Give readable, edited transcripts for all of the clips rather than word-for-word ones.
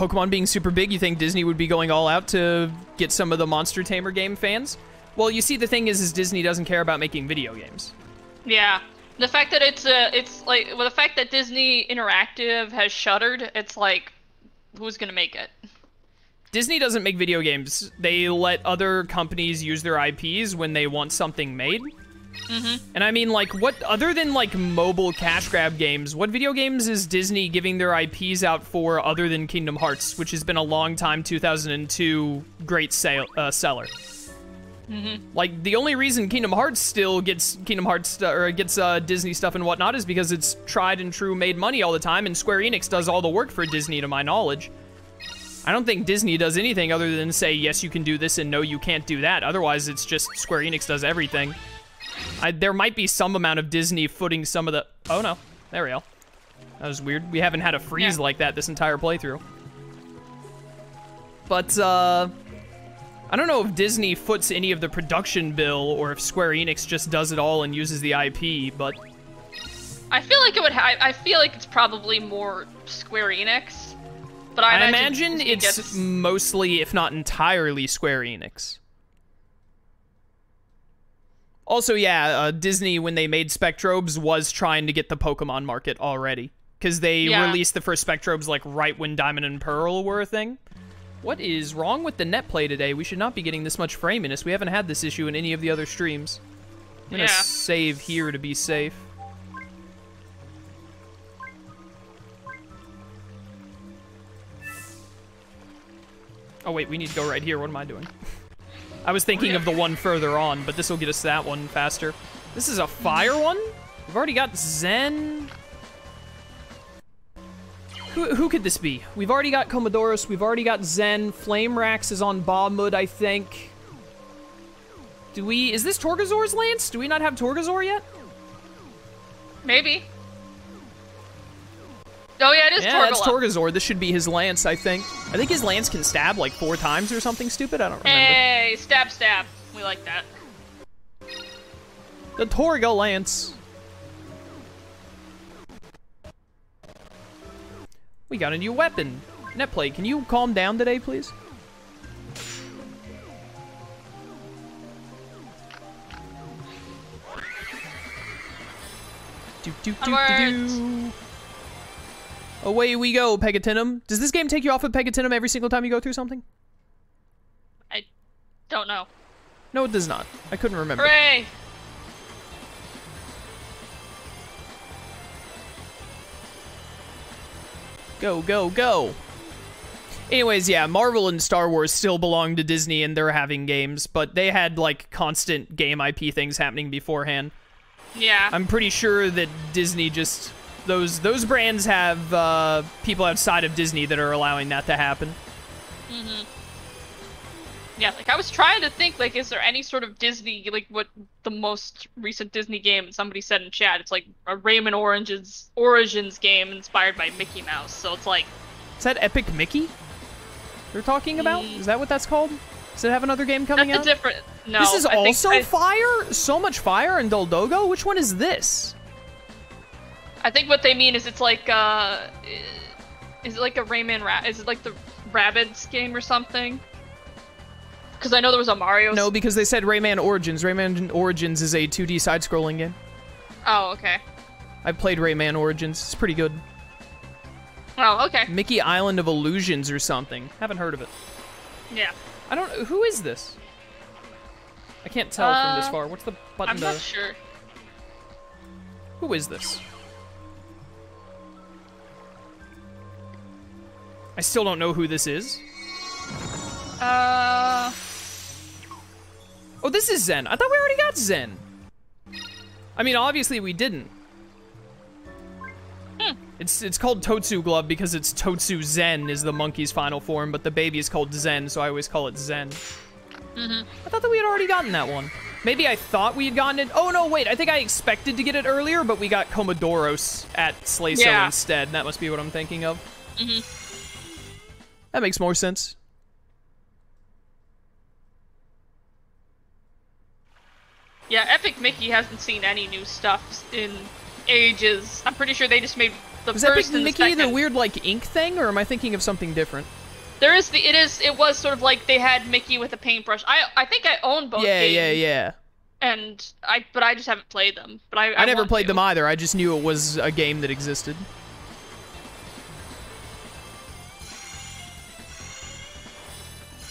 Pokemon being super big, you think Disney would be going all out to get some of the Monster Tamer game fans? Well, you see, the thing is Disney doesn't care about making video games. Yeah. The fact that it's like, well, the fact that Disney Interactive has shuttered, it's like, who's gonna make it? Disney doesn't make video games. They let other companies use their IPs when they want something made. Mm-hmm. And I mean, like, what, other than like mobile cash grab games, what video games is Disney giving their IPs out for other than Kingdom Hearts, which has been a long time 2002 great seller? Mm-hmm. Like, the only reason Kingdom Hearts still gets Disney stuff and whatnot is because it's tried and true, made money all the time, and Square Enix does all the work for Disney, to my knowledge. I don't think Disney does anything other than say, yes, you can do this, and no, you can't do that. Otherwise, it's just Square Enix does everything. There might be some amount of Disney footing some of the... Oh, no. There we go. That was weird. We haven't had a freeze like that this entire playthrough. But, I don't know if Disney foots any of the production bill or if Square Enix just does it all and uses the IP, but... I feel like it would... I feel like it's probably more Square Enix, but I imagine it's mostly, if not entirely, Square Enix. Also, yeah, Disney, when they made Spectrobes, was trying to get the Pokemon market already, because they released the first Spectrobes, like, right when Diamond and Pearl were a thing. What is wrong with the net play today? We should not be getting this much framiness. We haven't had this issue in any of the other streams. I'm going to save here to be safe. Oh, wait, we need to go right here. What am I doing? I was thinking of the one further on, but this will get us that one faster. This is a fire one? We've already got Zen... Who could this be? We've already got Commodorus, we've already got Zen, Flame Rax is on Bahmud, I think. Do we... Is this Torgazor's Lance? Do we not have Torgazor yet? Maybe. Oh yeah, it is Torgazor. Yeah, that's Torgazor. This should be his Lance, I think. I think his Lance can stab like 4 times or something stupid, I don't remember. Hey, stab, stab. We like that. The Torga Lance. We got a new weapon. Netplay, can you calm down today, please? Do, do, do, do, do. Away we go, Pegatinum. Does this game take you off of Pegatinum every single time you go through something? I don't know. No, it does not. I couldn't remember. Hooray! Go, go, go. Anyways, yeah, Marvel and Star Wars still belong to Disney and they're having games, but they had, like, constant game IP things happening beforehand. Yeah. I'm pretty sure that Disney just... Those brands have people outside of Disney that are allowing that to happen. Mm-hmm. Yeah, like, I was trying to think, like, is there any sort of Disney, like, what the most recent Disney game somebody said in chat, it's like a Rayman Origins game inspired by Mickey Mouse, so it's like... Is that Epic Mickey they're talking about? Is that what that's called? Does it have another game coming out? That's a different... No. This is also fire? So much fire in Doldogo? Which one is this? I think what they mean is it's like, is it like a Rayman Is it like the Rabbids game or something? Because I know there was a Mario... No, because they said Rayman Origins. Rayman Origins is a 2D side-scrolling game. Oh, okay. I played Rayman Origins. It's pretty good. Oh, okay. Mickey Island of Illusions or something. Haven't heard of it. Yeah. I don't... Who is this? I can't tell from this far. What's the button to... I'm not sure. Who is this? I still don't know who this is. Oh, this is Zen. I thought we already got Zen. I mean, obviously we didn't. Hmm. It's called Totsu Glove because it's Totsu Zen is the monkey's final form, but the baby is called Zen, so I always call it Zen. Mm-hmm. I thought that we had already gotten that one. Maybe I thought we had gotten it. Oh, no, wait. I think I expected to get it earlier, but we got Commodorus at Slayso instead. That must be what I'm thinking of. Mm-hmm. That makes more sense. Yeah, Epic Mickey hasn't seen any new stuff in ages. I'm pretty sure they just made Was that Epic Mickey the weird like ink thing, or am I thinking of something different? There is the it was sort of like they had Mickey with a paintbrush. I think I own both games. Yeah. And but I just haven't played them. But I never played them either. I just knew it was a game that existed.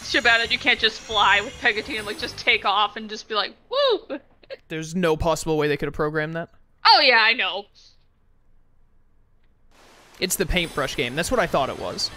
It's too bad that you can't just fly with Pegatinum, like just take off and just be like, woo! There's no possible way they could have programmed that. Oh yeah, I know. It's the paintbrush game. That's what I thought it was.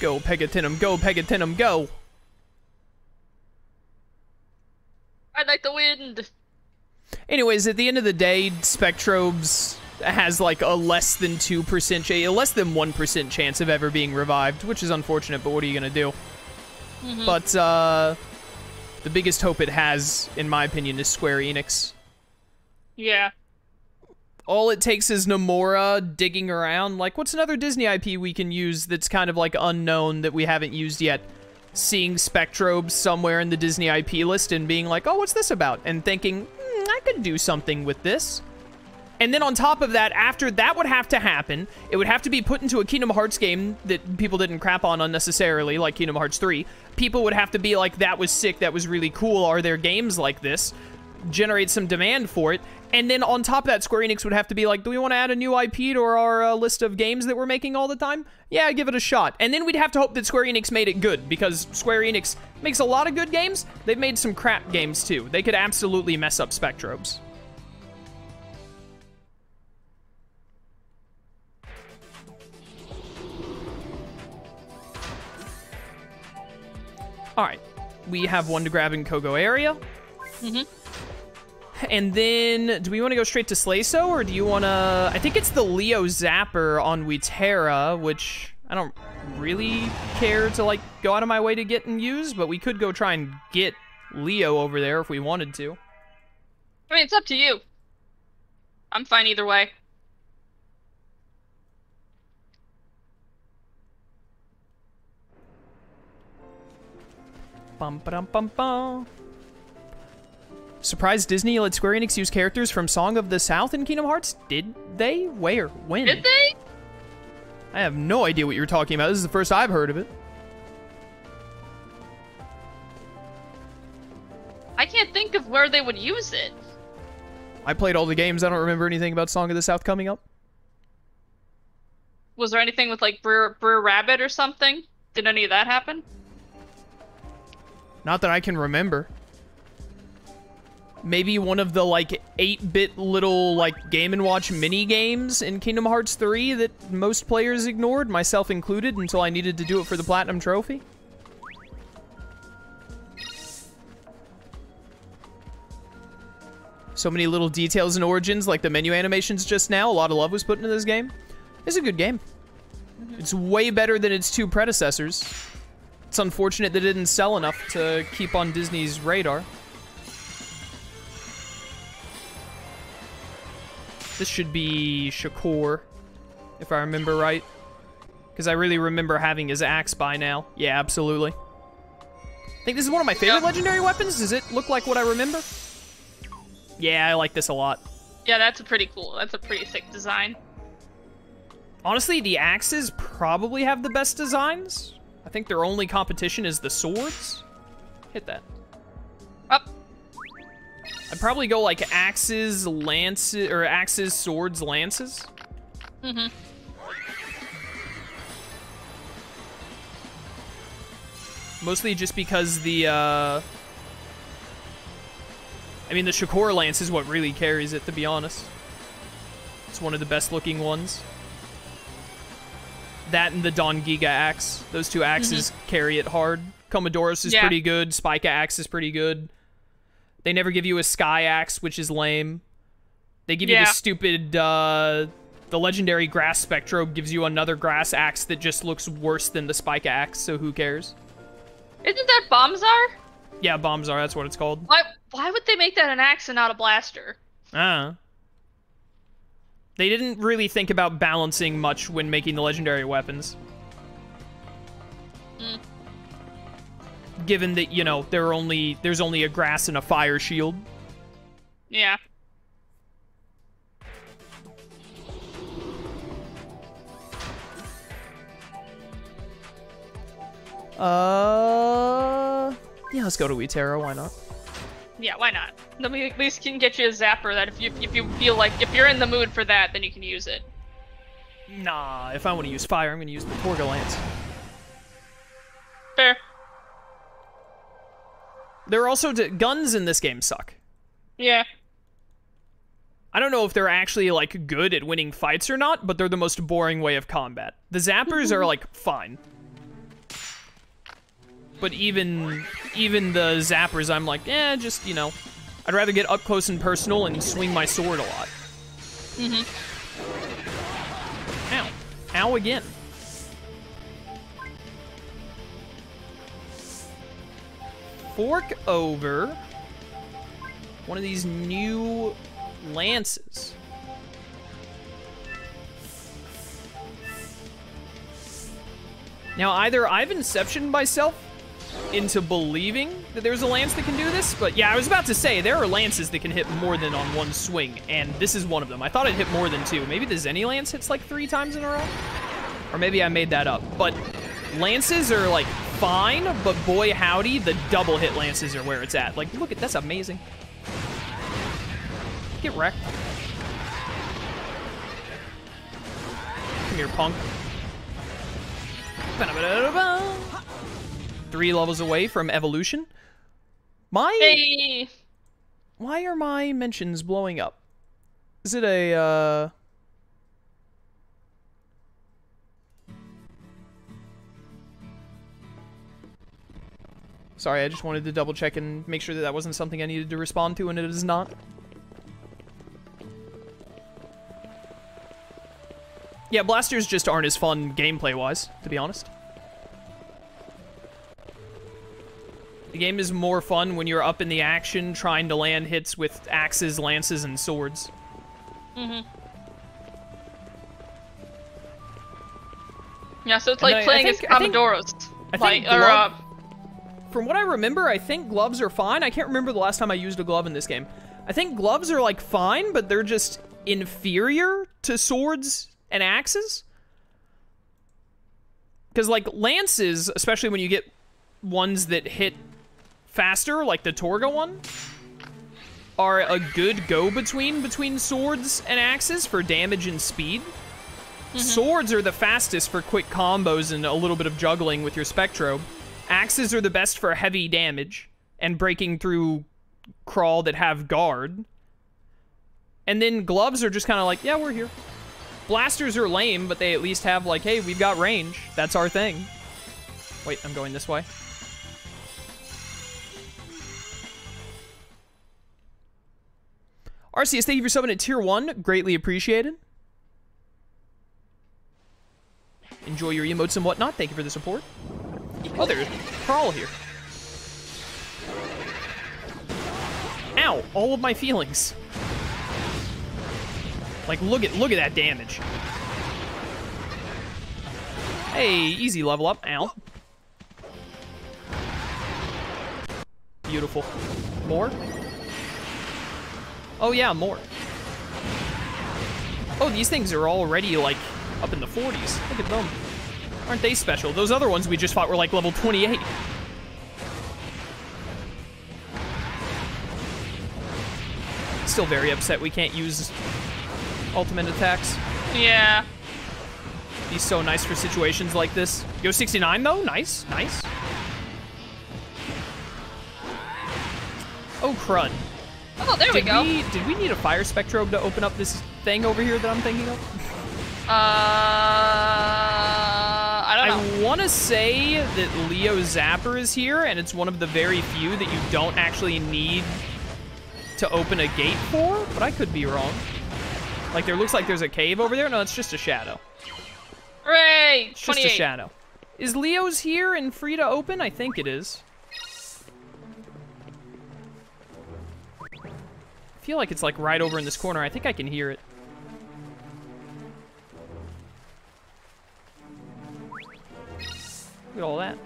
Go, Pegatinum, go, Pegatinum, go! I'd like the wind! Anyways, at the end of the day, Spectrobes has like a less than 2% chance, less than 1% chance of ever being revived, which is unfortunate, but what are you gonna do? Mm-hmm. But, the biggest hope it has, in my opinion, is Square Enix. Yeah. All it takes is Nomura digging around, like, what's another Disney IP we can use that's kind of, like, unknown that we haven't used yet? Seeing Spectrobes somewhere in the Disney IP list and being like, oh, what's this about? And thinking, I could do something with this. And then on top of that, after that would have to happen, it would have to be put into a Kingdom Hearts game that people didn't crap on unnecessarily, like Kingdom Hearts 3. People would have to be like, that was sick, that was really cool, are there games like this? Generate some demand for it. And then on top of that, Square Enix would have to be like, do we want to add a new IP to our list of games that we're making all the time? Yeah, give it a shot. And then we'd have to hope that Square Enix made it good, because Square Enix makes a lot of good games. They've made some crap games, too. They could absolutely mess up Spectrobes. Alright. We have one to grab in Kogoeria. Mm-hmm. And then, do we want to go straight to Slayso, or do you want to... I think it's the Leo Zapper on Wyterra, which I don't really care to, like, go out of my way to get and use, but we could go try and get Leo over there if we wanted to. I mean, it's up to you. I'm fine either way. Bum-ba-dum-bum-bum. Surprised Disney let Square Enix use characters from Song of the South in Kingdom Hearts? Did they? Where? When? Did they? I have no idea what you're talking about. This is the first I've heard of it. I can't think of where they would use it. I played all the games. I don't remember anything about Song of the South coming up. Was there anything with, like, Brer Rabbit or something? Did any of that happen? Not that I can remember. Maybe one of the, like, 8-bit little, like, Game & Watch mini-games in Kingdom Hearts 3 that most players ignored, myself included, until I needed to do it for the Platinum Trophy. So many little details in Origins, like the menu animations just now. A lot of love was put into this game. It's a good game. It's way better than its two predecessors. It's unfortunate that it didn't sell enough to keep on Disney's radar. This should be Shakur, if I remember right. Because I really remember having his axe by now. Yeah, absolutely. I think this is one of my favorite legendary weapons. Does it look like what I remember? Yeah, I like this a lot. Yeah, that's a pretty cool. That's a pretty sick design. Honestly, the axes probably have the best designs. I think their only competition is the swords. Hit that. Up. I'd probably go like axes, lances, or axes, swords, lances. Mm-hmm. Mostly just because the, I mean, the Shakur lance is what really carries it, to be honest. It's one of the best looking ones. That and the Don Giga axe. Those two axes carry it hard. Commodorus is pretty good. Spica axe is pretty good. They never give you a Sky Axe, which is lame. They give you the stupid, the legendary Grass Spectrobe gives you another Grass Axe that just looks worse than the Spike Axe, so who cares? Isn't that Bombzar? Yeah, Bombzar, that's what it's called. Why would they make that an axe and not a blaster? They didn't really think about balancing much when making the legendary weapons. given that, you know, there's only a grass and a fire shield. Yeah. Yeah, let's go to Wyterra, why not? Yeah, why not? Then we at least can get you a zapper that if you feel like, if you're in the mood for that, then you can use it. Nah, if I want to use fire, I'm going to use the Torga Lance. Fair. There are also guns in this game suck. Yeah. I don't know if they're actually, like, good at winning fights or not, but they're the most boring way of combat. The zappers are, like, fine. But even the zappers, I'm like, eh, just, you know. I'd rather get up close and personal and swing my sword a lot. Mm-hmm. Ow. Ow again. Fork over one of these new lances. Now, either I've inceptioned myself into believing that there's a lance that can do this, but yeah, I was about to say, there are lances that can hit more than on one swing, and this is one of them. I thought it hit more than two. Maybe the Zenny Lance hits like 3 times in a row? Or maybe I made that up, but lances are like fine, but boy howdy, the double hit lances are where it's at. Like, look at, that's amazing. Get wrecked. Come here, punk. 3 levels away from evolution. Hey. Why are my mentions blowing up? Is it a, Sorry, I just wanted to double check and make sure that that wasn't something I needed to respond to, and it is not. Yeah, blasters just aren't as fun gameplay-wise, to be honest. The game is more fun when you're up in the action, trying to land hits with axes, lances, and swords. Mm-hmm. Yeah, so it's like playing as Pomodoros. From what I remember, I think gloves are fine. I can't remember the last time I used a glove in this game. I think gloves are, like, fine, but they're just inferior to swords and axes. Because, like, lances, especially when you get ones that hit faster, like the Torga one, are a good go-between between swords and axes for damage and speed. Mm-hmm. Swords are the fastest for quick combos and a little bit of juggling with your Spectrobe. Axes are the best for heavy damage and breaking through crawl that have guard. And then gloves are just kind of like, yeah, we're here. Blasters are lame, but they at least have like, hey, we've got range. That's our thing. Wait, I'm going this way. Arceus, thank you for subbing at Tier 1. Greatly appreciated. Enjoy your emotes and whatnot. Thank you for the support. Oh, there's Pearl here. Ow, all of my feelings. Like, look at that damage. Hey, easy level up. Ow. Beautiful. More? Oh, yeah, more. Oh, these things are already, like, up in the 40s. Look at them. Aren't they special? Those other ones we just fought were like level 28. Still very upset we can't use ultimate attacks. Yeah. Be so nice for situations like this. Yo, 69 though? Nice, nice. Oh, crud. Oh, there we go. Did we need a fire Spectrobe to open up this thing over here that I'm thinking of? I want to say that Leo Zapper is here, and it's one of the very few that you don't actually need to open a gate for, but I could be wrong. Like, there looks like there's a cave over there. No, it's just a shadow. Hooray! It's just a shadow. Is Leo's here and free to open? I think it is. I feel like it's, like, right over in this corner. I think I can hear it. Look at all that.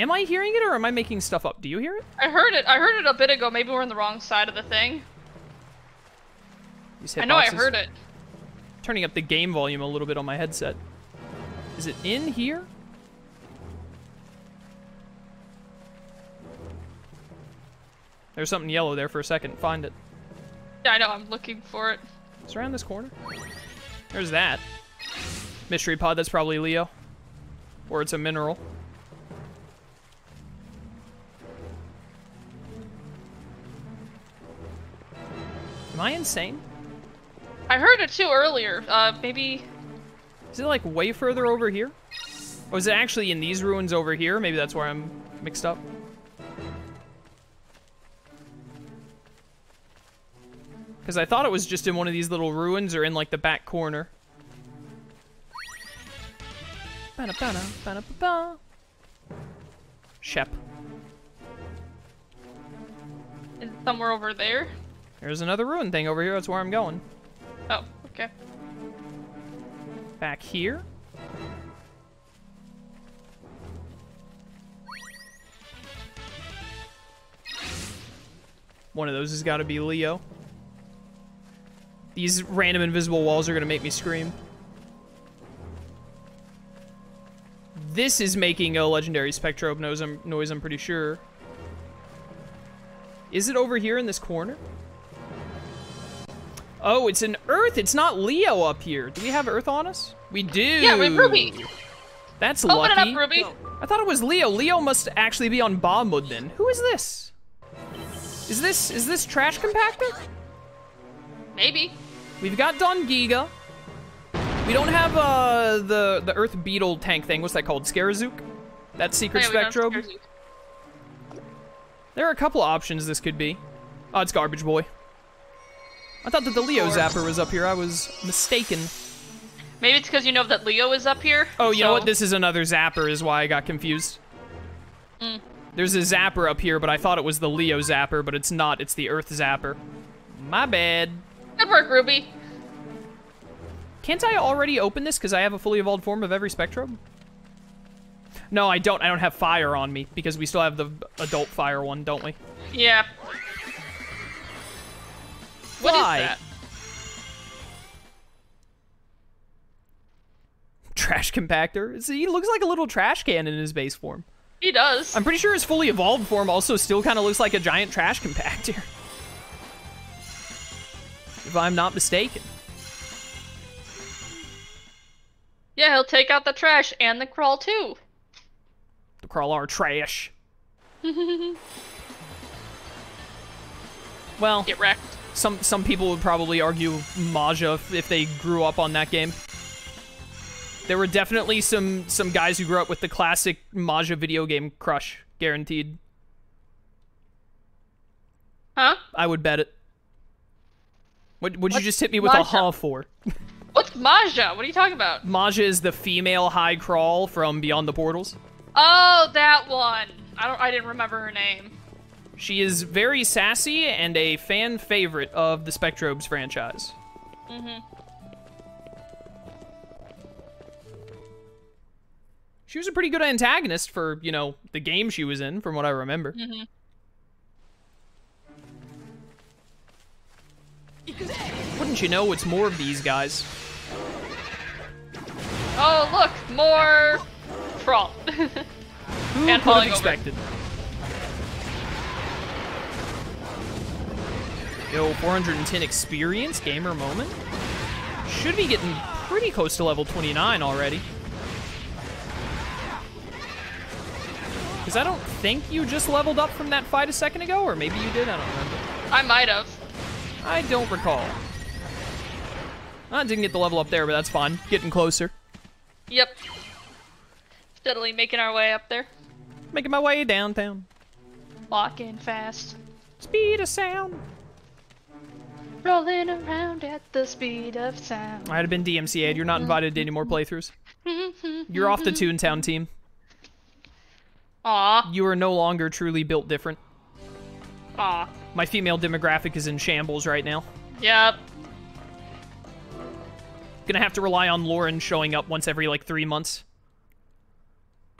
Am I hearing it or am I making stuff up? Do you hear it? I heard it. I heard it a bit ago. Maybe we're on the wrong side of the thing. I know I heard it. Turning up the game volume a little bit on my headset. Is it in here? There's something yellow there for a second. Find it. Yeah, I know. I'm looking for it. It's around this corner. There's that. Mystery pod. That's probably Leo. Or it's a mineral. Am I insane? I heard it too earlier. Maybe... Is it like way further over here? Or is it actually in these ruins over here? Maybe that's where I'm mixed up. Because I thought it was just in one of these little ruins or in like the back corner. Shep. Is it somewhere over there? There's another ruin thing over here. That's where I'm going. Oh, okay. Back here? One of those has got to be Leo. These random invisible walls are going to make me scream. This is making a legendary Spectrobe noise, I'm pretty sure. Is it over here in this corner? Oh, it's an Earth. It's not Leo up here. Do we have Earth on us? We do. Yeah, we have Ruby. That's lucky. Open it up, Ruby. I thought it was Leo. Leo must actually be on Bahmud then. Who is this? Is this trash compactor? Maybe. We've got Don Giga. We don't have the Earth Beetle tank thing. What's that called? Scarazook? That's Secret Spectrobe. There are a couple of options this could be. Oh, it's Garbage Boy. I thought that the Leo Zapper was up here. I was mistaken. Maybe it's because you know that Leo is up here. Oh, you know what? This is another Zapper is why I got confused. Mm. There's a Zapper up here, but I thought it was the Leo Zapper, but it's not. It's the Earth Zapper. My bad. Good work, Ruby. Can't I already open this because I have a fully evolved form of every Spectrobe? No, I don't. I don't have fire on me because we still have the adult fire one, don't we? Yeah. What is that? Trash compactor. See, he looks like a little trash can in his base form. He does. I'm pretty sure his fully evolved form also still kind of looks like a giant trash compactor. If I'm not mistaken. Yeah, he'll take out the trash and the crawl too. The crawl are trash. Well. Get wrecked. Some people would probably argue Maja if they grew up on that game. There were definitely some guys who grew up with the classic Maja video game crush, guaranteed. Huh? I would bet it. What'd you just hit me with Maja? A huh for? What's Maja? What are you talking about? Maja is the female high crawl from Beyond the Portals. Oh, that one. I didn't remember her name. She is very sassy and a fan favorite of the Spectrobes franchise. Mm-hmm. She was a pretty good antagonist for, you know, the game she was in, from what I remember. Mm-hmm. Wouldn't you know, it's more of these guys. Oh, look, more troll. And who expected? Over. Yo, 410 experience, gamer moment. Should be getting pretty close to level 29 already. Because I don't think you just leveled up from that fight a second ago, or maybe you did, I don't remember. I might have. I don't recall. I didn't get the level up there, but that's fine. Getting closer. Yep. Steadily making our way up there. Making my way downtown. Walking fast. Speed of sound. Rolling around at the speed of sound. I had been DMCA'd. You're not invited to any more playthroughs. You're off the Toontown team. Aw. You are no longer truly built different. Aw. My female demographic is in shambles right now. Yep. Gonna have to rely on Lauren showing up once every, like, 3 months.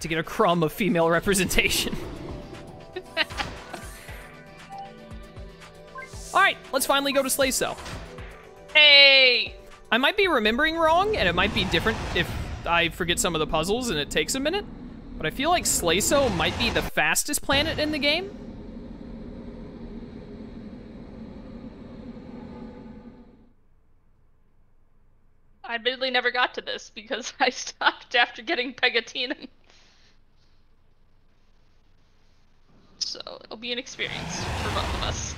to get a crumb of female representation. All right, let's finally go to Slayso. Hey! I might be remembering wrong, and it might be different if I forget some of the puzzles and it takes a minute, but I feel like Slayso might be the fastest planet in the game. I admittedly never got to this because I stopped after getting Pegatinum. So it'll be an experience for both of us.